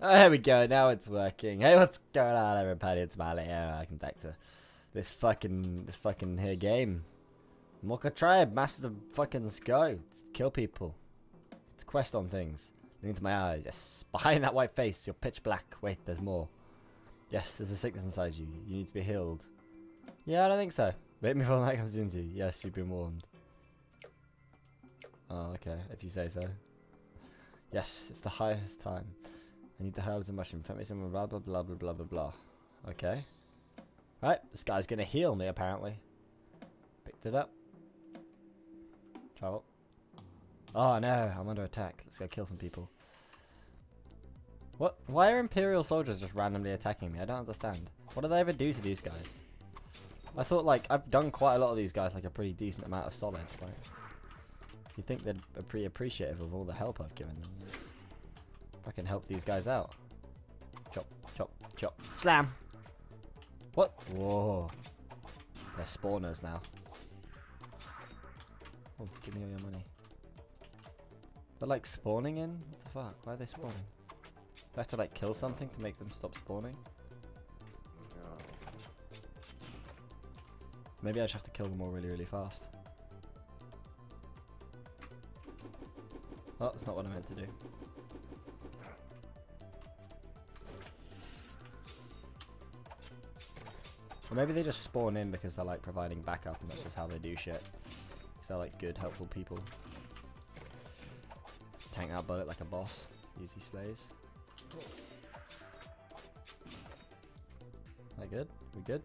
Oh, there we go, now it's working. Hey, what's going on, everybody? It's Mali here. Welcome back to this fucking here game. Mokka tribe, master the fucking go. Kill people. It's a quest on things. Look into my eyes. Yes, behind that white face, you're pitch black. Wait, there's more. Yes, there's a sickness inside you. You need to be healed. Yeah, I don't think so. Wait before the night comes into you. Yes, you've been warned. Oh, okay, if you say so. Yes, it's the highest time. I need the herbs and mushrooms. Find me someone, blah, blah, blah, blah, blah, blah, blah. Okay. Right, this guy's going to heal me, apparently. Picked it up. Travel. Oh, no, I'm under attack. Let's go kill some people. What? Why are Imperial soldiers just randomly attacking me? I don't understand. What do they ever do to these guys? I thought, like, I've done quite a lot of these guys, like, a pretty decent amount of solid. Like, you'd think they'd be pretty appreciative of all the help I've given them. I can help these guys out. Chop, chop, chop. Slam! What? Whoa. They're spawners now. Oh, give me all your money. They're like spawning in? What the fuck? Why are they spawning? Do I have to like kill something to make them stop spawning? No. Maybe I just have to kill them all really, really fast. Oh, that's not what I meant to do. Or maybe they just spawn in because they're like providing backup and that's just how they do shit. Because they're like good, helpful people. Tank that bullet like a boss. Easy slays. That good? We good?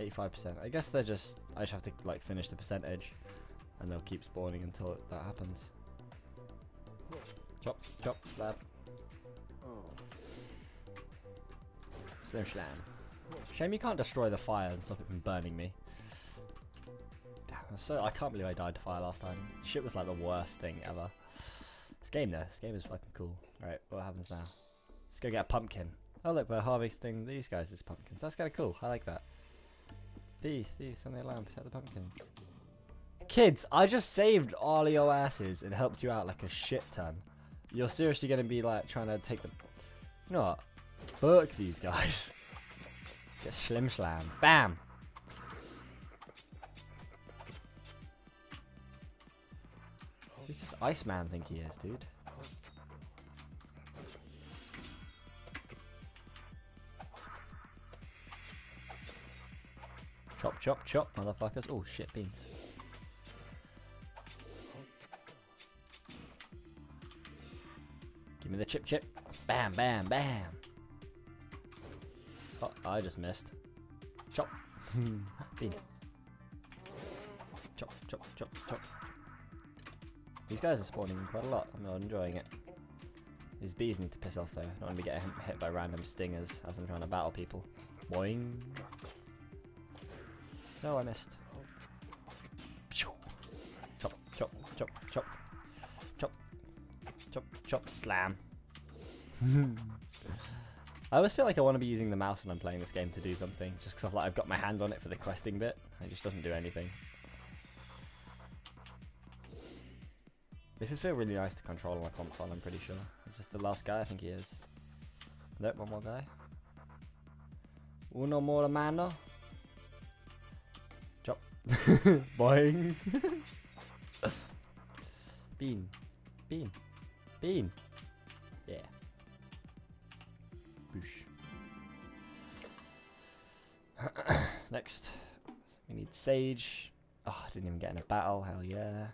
85%. I guess they're just... I just have to like finish the percentage. And they'll keep spawning until that happens. Chop, chop, slab. Slim slam. Shame you can't destroy the fire and stop it from burning me. Damn, so I can't believe I died to fire last time. Shit was like the worst thing ever. This game though, this game is fucking cool. Alright, what happens now? Let's go get a pumpkin. Oh look, we're harvesting these guys as pumpkins. That's kind of cool, I like that. Thief, send the alarm, set the pumpkins. Kids, I just saved all your asses and helped you out like a shit ton. You're seriously going to be like trying to take the... You know what? Burk these guys. Just slim slam. Bam! Who's this Iceman think he is, dude? Chop, chop, chop, motherfuckers. Oh, shit, beans. Give me the chip, chip. Bam, bam, bam. Oh, I just missed. Chop. Chop, chop, chop, chop. These guys are spawning quite a lot. I'm not enjoying it. These bees need to piss off though. I don't want to be getting hit by random stingers as I'm trying to battle people. Boing. No, I missed. Chop, chop, chop, chop. Chop, chop, chop, chop, slam. I always feel like I want to be using the mouse when I'm playing this game to do something, just because I've got my hand on it for the questing bit. It just doesn't do anything. This would feel really nice to control on a console, I'm pretty sure. Is this the last guy? I think he is. Nope, one more guy. Uno more mano. Chop. Boing. Bean. Bean. Bean. Yeah. Next, we need sage. Oh, I didn't even get in a battle. Hell yeah.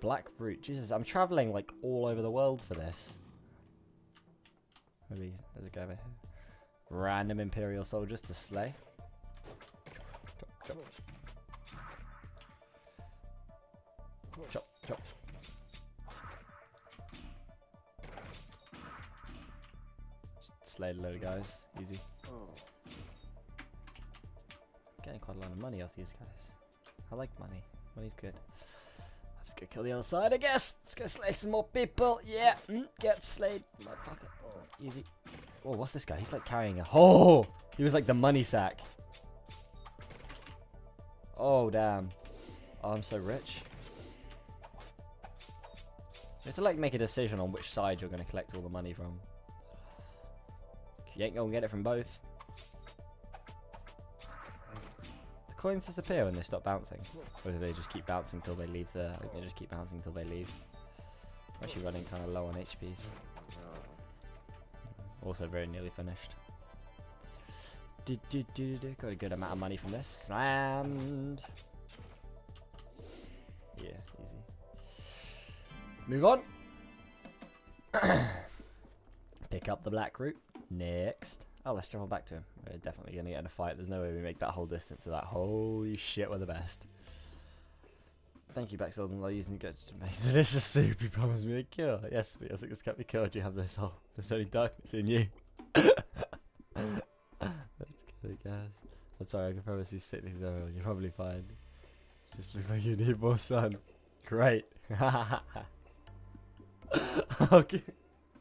Black root. Jesus, I'm traveling like all over the world for this. Maybe there's a guy over here. Random Imperial soldiers to slay. Chop, chop, chop, chop. Slayed a load of guys, easy. Getting quite a lot of money off these guys. I like money. Money's good. I'm just gonna kill the other side, I guess. Let's go slay some more people. Yeah, get slayed. Motherfucker. Oh, easy. Oh, what's this guy? He's like carrying a. Oh, he was like the money sack. Oh damn. Oh, I'm so rich. You have to like make a decision on which side you're going to collect all the money from. You ain't going to get it from both. The coins disappear when they stop bouncing. Or do they just keep bouncing till they leave the... I think they just keep bouncing till they leave. I'm actually running kind of low on HPs. Also very nearly finished. Got a good amount of money from this. And... yeah, easy. Move on. Pick up the black root. Next. Oh, let's travel back to him. We're definitely going to get in a fight. There's no way we make that whole distance without. Holy shit, we're the best. Thank you, Bexilden. I'll use good to make delicious soup. You promised me a cure. Yes, but I think this can't be cured. You have this whole. There's only darkness in you. Let's get it, guys. I'm sorry, I can promise you sickness. You're probably fine. Just looks like you need more sun. Great. Okay.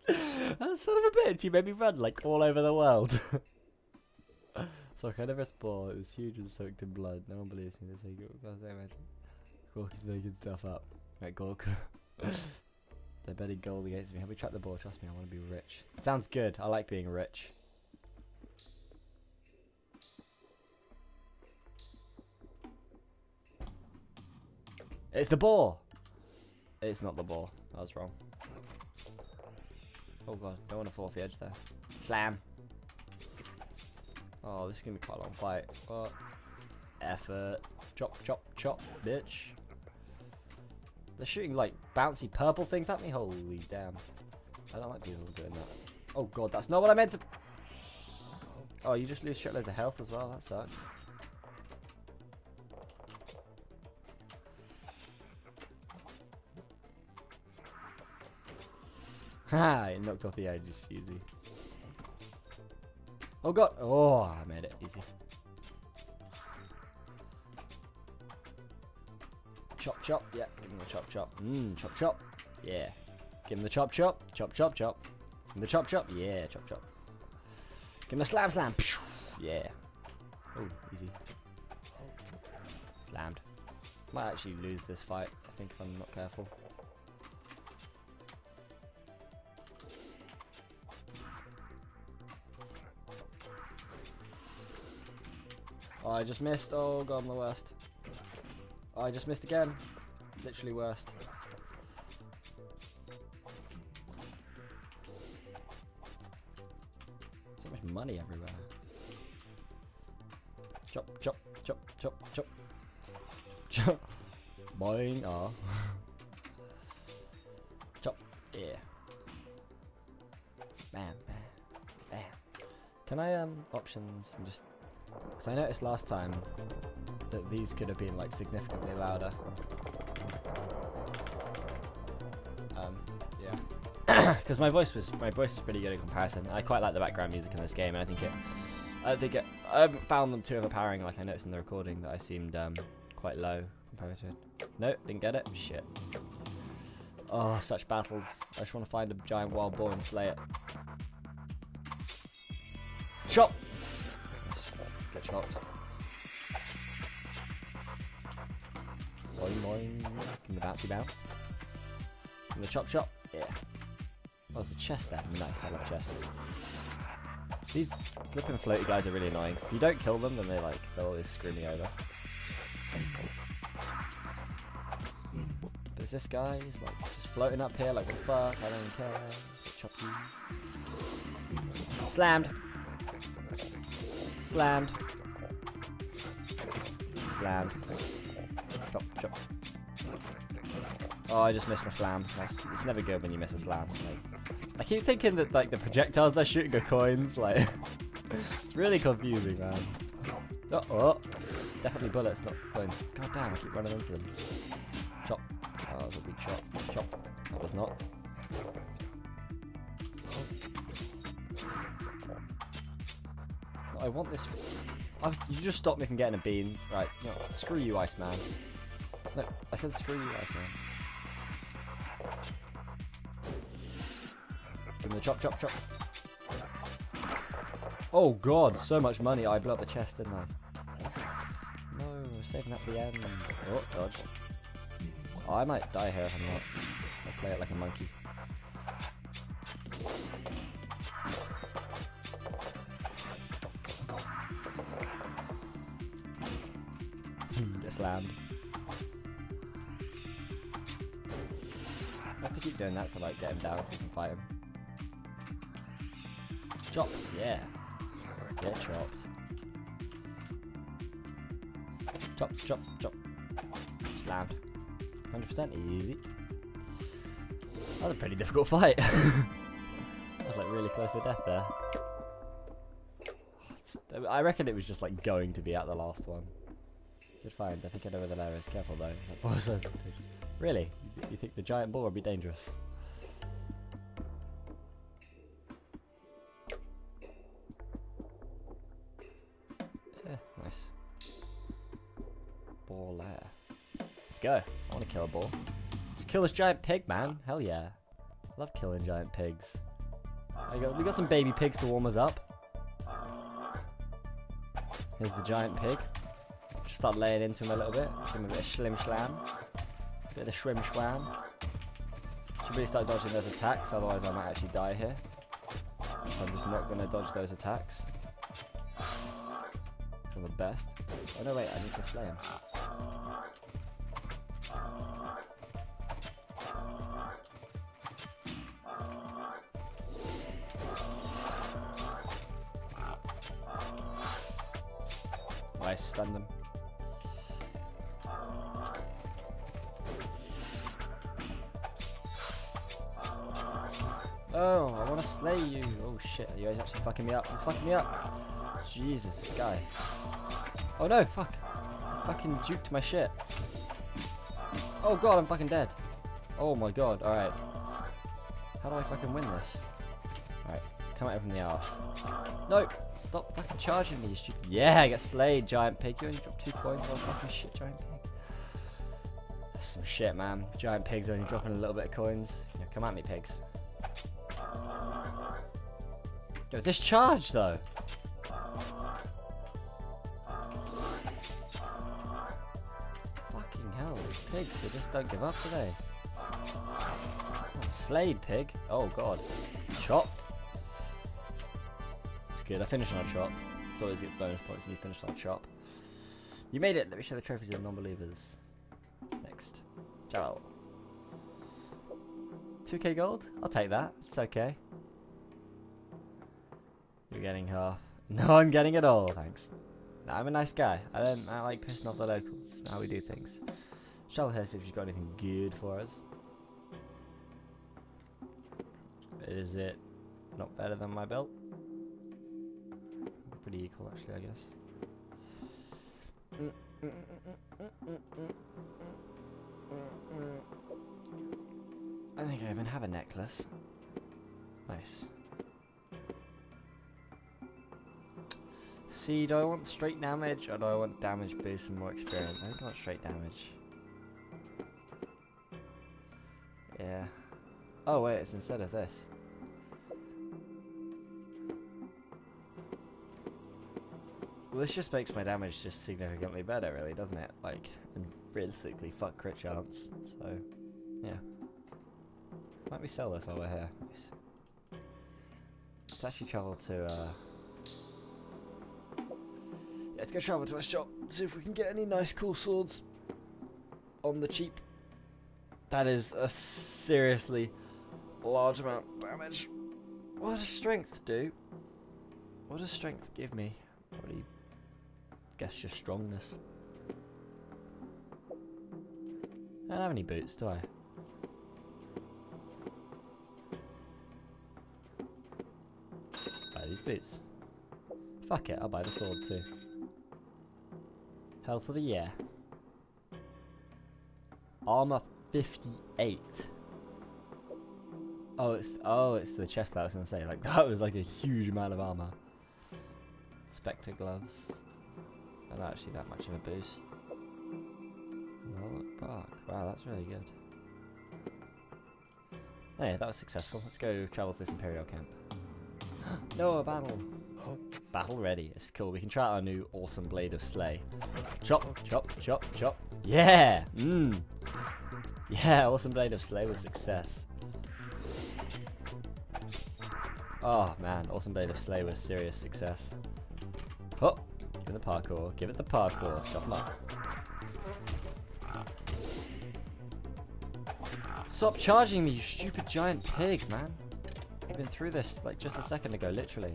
That son of a bitch, you made me run like all over the world. So I kind of spore. It was huge and soaked in blood. No one believes me. They say, God, I imagine. Gork is making stuff up. Right, Gork. They're betting gold against me. Help me track the ball. Trust me, I want to be rich. It sounds good. I like being rich. It's the boar! It's not the boar. I was wrong. Oh god, don't want to fall off the edge there. Slam! Oh, this is going to be quite a long fight. What? Effort. Chop, chop, chop, bitch. They're shooting like bouncy purple things at me? Holy damn. I don't like people doing that. Oh god, that's not what I meant to... Oh, you just lose shitloads of health as well? That sucks. Ha! It knocked off the edge, just easy. Oh god! Oh, I made it easy. Chop, chop. Yeah, give him the chop, chop. Chop, chop. Yeah. Give him the chop, chop. Chop, chop, chop. Give him the chop, chop. Yeah, chop, chop. Give him the slam, slam. Yeah. Oh, easy. Slammed. Might actually lose this fight, I think, if I'm not careful. Oh, I just missed. Oh god, I'm the worst. Oh, I just missed again. Literally worst. So much money everywhere. Chop, chop, chop, chop, chop. Chop. Boing. Oh. Chop. Yeah. Bam, bam, bam. Can I, options and just... Because I noticed last time that these could have been like significantly louder. Yeah, because my voice is pretty good in comparison. I quite like the background music in this game, and I think it. I haven't found them too overpowering. Like I noticed in the recording that I seemed quite low compared to. Nope, didn't get it. Shit. Oh, such battles. I just want to find a giant wild boar and slay it. Chop. Shot. Boing, boing. Give me the bouncy bounce. Give me the chop, chop. Yeah. Oh, there's a chest there. Nice, I love chests. These flipping floaty guys are really annoying. If you don't kill them, then they'll always screw me over. There's this guy, he's like just floating up here, like what the fuck? I don't care. Choppy. Slammed. Slammed. Slammed. Chop, chop. Oh, I just missed my slam. It's never good when you miss a slam. Like, I keep thinking that the projectiles they're shooting are coins. Like, it's really confusing, man. Oh, oh, definitely bullets, not coins. God damn, I keep running into them. Chop. Oh, that was a big shot. Chop. That was not. I want this. You just stopped me from getting a bean. Right. No, screw you, Iceman. No, I said screw you, Iceman. Give him the chop, chop, chop. Oh, God. So much money. I blew up the chest, didn't I? No, we're saving up the end. Oh, dodge. Oh, I might die here if I'm not. play it like a monkey. Just slammed. I have to keep doing that to like get him down so we can fight him. Chop, yeah. Get chopped. Chop, chop, chop. Slammed. 100% easy. That was a pretty difficult fight. I was like really close to death there. I reckon it was just like going to be at the last one. Good find. I think I know where the lair is. Careful though. That ball's so dangerous. Really? You think the giant ball would be dangerous? Yeah, nice. Ball lair. Let's go. I want to kill a ball. Let's kill this giant pig, man. Hell yeah. Love killing giant pigs. We got some baby pigs to warm us up. Here's the giant pig. Just start laying into him a little bit. Give him a bit of shlim shlam. A bit of shrim shwam. Should really start dodging those attacks, otherwise I might actually die here. So I'm just not going to dodge those attacks. For the best. Oh no wait, I need to slay him. I stunned him. Oh, I want to slay you. Oh shit, you guys actually fucking me up. He's fucking me up. Jesus, this guy. Oh no, fuck. Fucking juked my shit. Oh god, I'm fucking dead. Oh my god, alright. How do I fucking win this? Alright, come at him from the arse. Nope. Stop fucking charging me, you stupid. Yeah, I got slayed, giant pig. You only dropped 2 points on fucking shit, giant pig. That's some shit, man. Giant pigs only dropping a little bit of coins. Yeah, come at me, pigs. Yo, discharge, though. Fucking hell, these pigs, they just don't give up, do they? Slayed, pig. Oh, God. Chopped. Good, I finished on a chop. It's always get bonus points when you finish on a chop. You made it. Let me show the trophy to the non-believers. Next. Ciao. 2k gold? I'll take that. It's okay. You're getting half. No, I'm getting it all. Thanks. No, I'm a nice guy. I like pissing off the locals. It's how we do things. Shall we see if you've got anything good for us? Is it not better than my belt? Pretty equal, actually, I guess. I think I even have a necklace. Nice. See, do I want straight damage or do I want damage boost and more experience? I think I want straight damage. Yeah. Oh, wait, it's instead of this. Well, this just makes my damage just significantly better, really, doesn't it? Like, realistically, fuck crit chance. So, yeah. Might we sell this while we're here? Let's actually travel to, yeah, let's go travel to our shop, see if we can get any nice, cool swords on the cheap. That is a seriously large amount of damage. What does strength do? What does strength give me? Probably. Guess your strongness. I don't have any boots, do I? Buy these boots. Fuck it, I'll buy the sword too. Health of the year. Armor 58. Oh, it's the chest plate. I was gonna say, like, that was like a huge amount of armor. Spectre gloves. I don't actually that much of a boost. Wow, that's really good. Oh yeah, that was successful. Let's go travel to this Imperial camp. No, a battle! Battle ready. It's cool. We can try out our new awesome blade of sleigh. Chop, chop, chop, chop. Yeah! Mmm! Yeah, Awesome Blade of Sleigh was a success. Oh man, Awesome Blade of Sleigh was serious success. Oh, give it the parkour, give it the parkour, stop up. Stop charging me, you stupid giant pig, man. I've been through this like just a second ago, literally.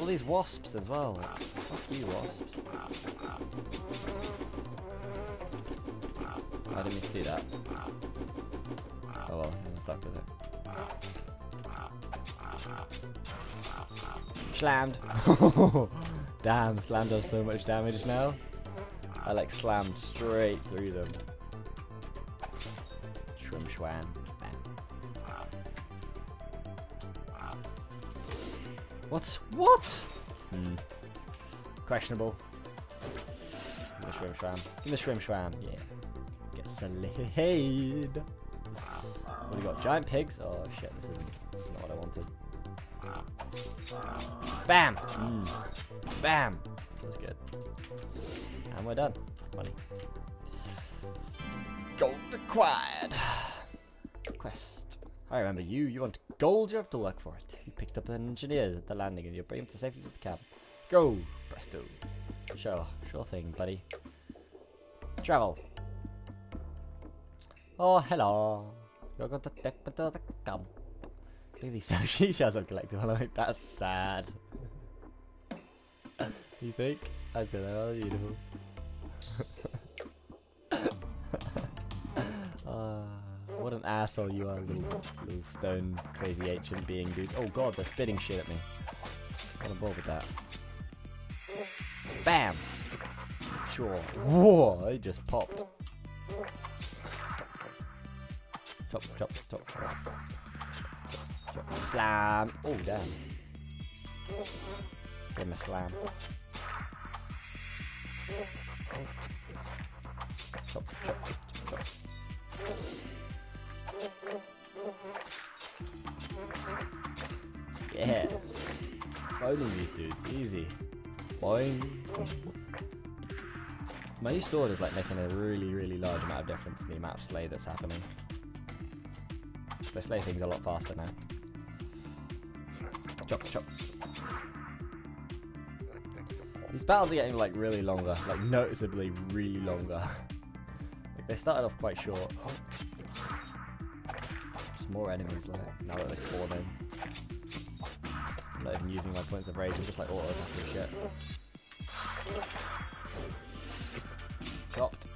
All these wasps as well. Like, fuck you, wasps. I didn't mean to do that. Oh well, I'm stuck with it. Slammed! Damn, slam does so much damage now. I like slammed straight through them. Shrim Schwan. Bang. What? Questionable. Give me the Shrim Schwan. Give me the Shrim Schwan. Yeah. Get slayed. What do we got? Giant pigs? Oh shit, this is not what I wanted. Bam! Bam! That's good. And we're done. Money. Gold acquired. Quest. I remember you. You want gold, you have to work for it. You picked up an engineer at the landing and you'll bring him to safety with the cab. Go! Presto. Sure thing, buddy. Travel. Oh, hello. You're going to take me to the cab. Look at these she shells I've collected. I'm like, that's sad. You think? I don't know, beautiful. What an asshole you are, little stone crazy ancient being dude. Oh god, they're spitting shit at me. I'm not bored with that. Bam! Sure. Whoa, they just popped. Chop, chop, chop, chop. Slam! Oh damn! Give him a slam! Chop, chop, chop. Yeah! Boning these dudes, easy. Boing. My new sword is like making a really large amount of difference in the amount of slay that's happening. So I slay things a lot faster now. Chop, chop. These battles are getting like really longer, like noticeably really longer. Like, they started off quite short. There's more enemies like now that they spawn in. I'm not even using my points of rage, I'm just like auto attacking shit. Chopped.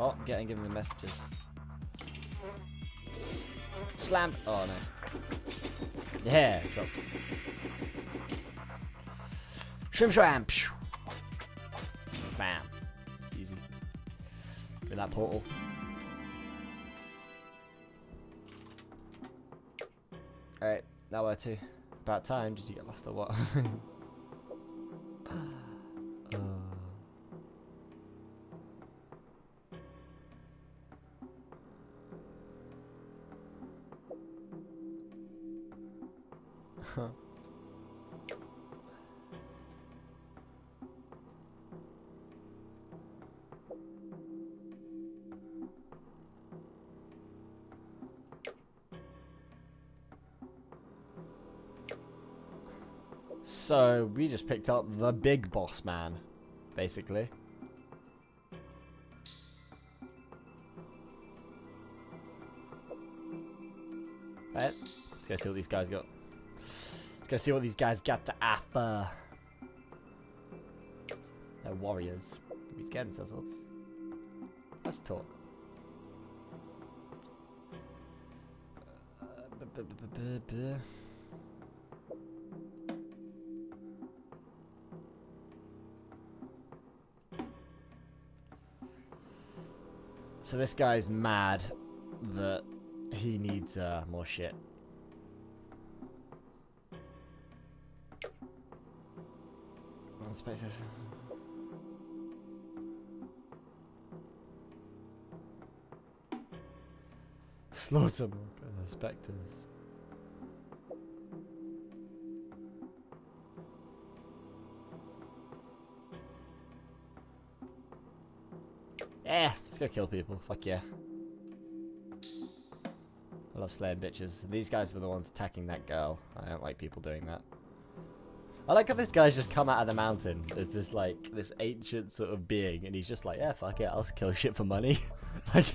Oh, getting given the messages. Slam! Oh no. Yeah, dropped. Shrim Shram! Bam. Easy. With that portal. Alright, now where to? About time, did you get lost or what? So we just picked up the big boss man, basically. Right, let's go see what these guys got. Let's go see what these guys got to offer. They're warriors. We're scared of ourselves. Let's talk. So this guy's mad that he needs more shit. Unexpected. Slaughter more specters. Yeah, let's go kill people. Fuck yeah. I love slaying bitches. These guys were the ones attacking that girl. I don't like people doing that. I like how this guy's just come out of the mountain. There's this, like, this ancient sort of being, and he's just like, yeah, fuck it, I'll kill shit for money. Like,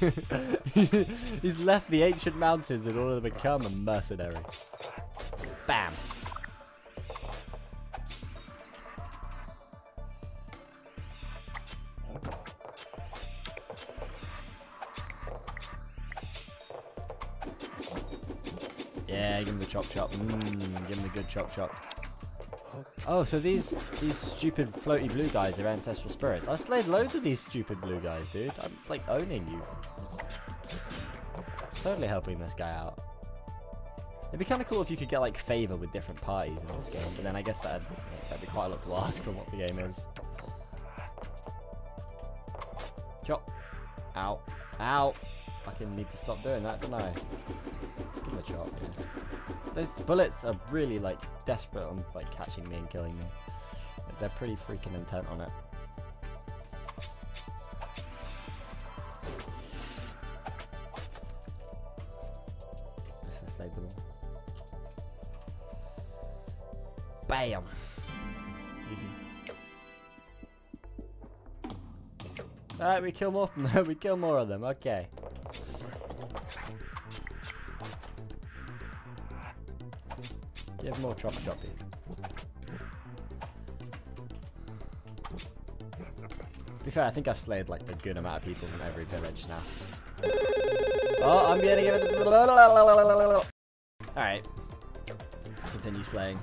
he's left the ancient mountains in order to become a mercenary. Bam. Yeah, give him the chop chop. Give him the good chop chop. Oh, so these stupid floaty blue guys are ancestral spirits. I slayed loads of these stupid blue guys, dude. I'm like owning you. Totally helping this guy out. It'd be kind of cool if you could get like favor with different parties in this game, but then I guess that'd be quite a lot to ask from what the game is. Chop. Ow. Ow. Fucking need to stop doing that, don't I? Give it a chop. Those bullets are really like desperate on like catching me and killing me. They're pretty freaking intent on it. Let's save them all. Bam! Easy. Alright, we kill more from them. We kill more of them. Okay. Give more chop choppy. To be fair, I think I've slayed like a good amount of people from every village now. Oh, I'm getting it. Alright. Let's continue slaying.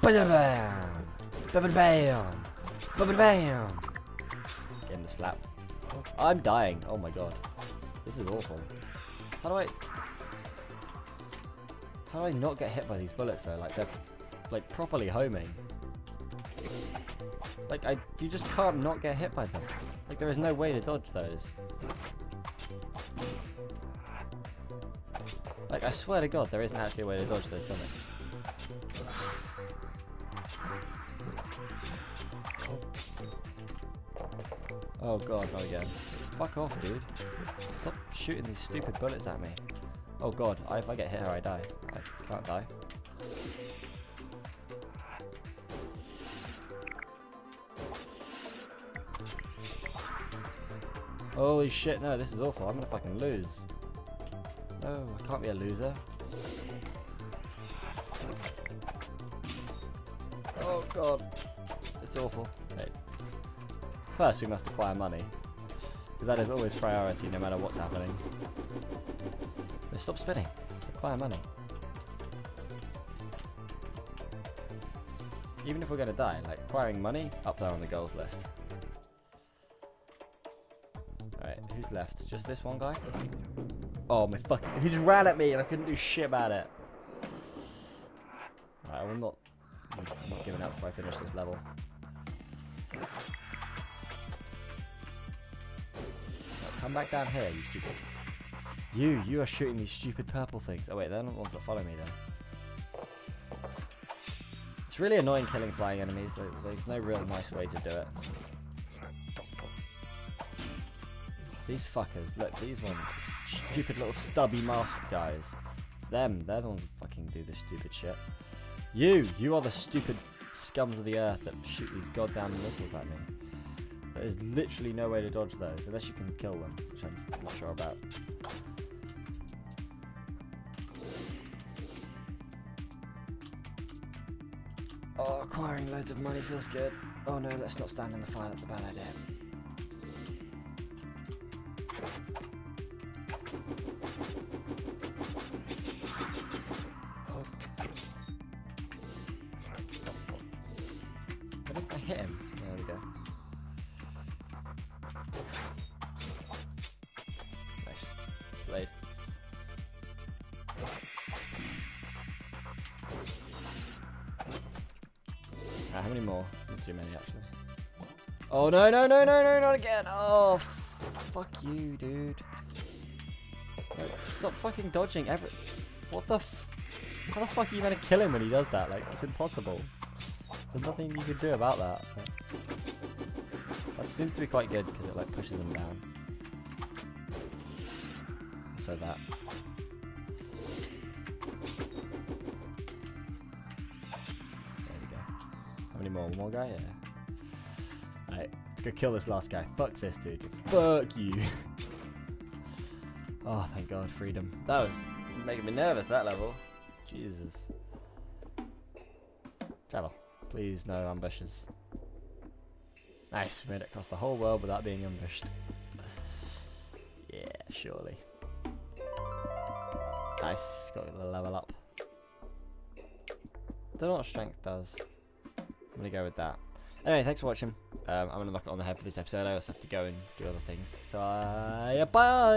Ba-da-bam! Ba-ba-bam! Ba-ba-bam! Get him to slap. I'm dying. Oh my god. This is awful. How do I not get hit by these bullets though? Like, they're like properly homing. Like, you just can't not get hit by them. Like, there is no way to dodge those. Like, I swear to god, there isn't actually a way to dodge those bullets. Oh god, not again. Fuck off, dude. Stop shooting these stupid bullets at me. Oh god, if I get hit here, I die. I can't die. Holy shit, no, this is awful. I'm gonna fucking lose. No, I can't be a loser. Oh god. It's awful. Wait. First, we must acquire money. Because that is always priority, no matter what's happening. No, stop spinning. Acquire money. Even if we're going to die, like, acquiring money, up there on the goals list. Alright, who's left? Just this one guy? Oh my fucking... He just ran at me and I couldn't do shit about it. Alright, I'm not giving up before I finish this level. Come back down here, you stupid. You are shooting these stupid purple things. Oh wait, they're not the ones that follow me then. It's really annoying killing flying enemies. There's no real nice way to do it. These fuckers, look, these ones, these stupid little stubby masked guys. It's them, they're the ones who fucking do this stupid shit. You are the stupid scums of the earth that shoot these goddamn missiles at me. There's literally no way to dodge those, unless you can kill them, which I'm not sure about. Oh, acquiring loads of money feels good. Oh no, let's not stand in the fire, that's a bad idea. I hit him. There we go. Nice. Slayed. Right, how many more? Not too many, actually. Oh, no, no, no, no, no, not again. Oh, fuck you, dude. Like, stop fucking dodging every... What the f... How the fuck are you going to kill him when he does that? Like, it's impossible. There's nothing you can do about that. Like... That seems to be quite good because it like pushes them down. So that. There we go. How many more? One more guy? Yeah. Alright, let's go kill this last guy. Fuck this dude. Fuck you. Oh, thank God, freedom. That was making me nervous, that level. Jesus. Travel. Please, no ambushes. Nice, we made it across the whole world without being ambushed. Yeah, surely. Nice, got the level up. Don't know what strength does. I'm gonna go with that. Anyway, thanks for watching. I'm gonna knock it on the head for this episode. I also have to go and do other things. So, yeah, bye!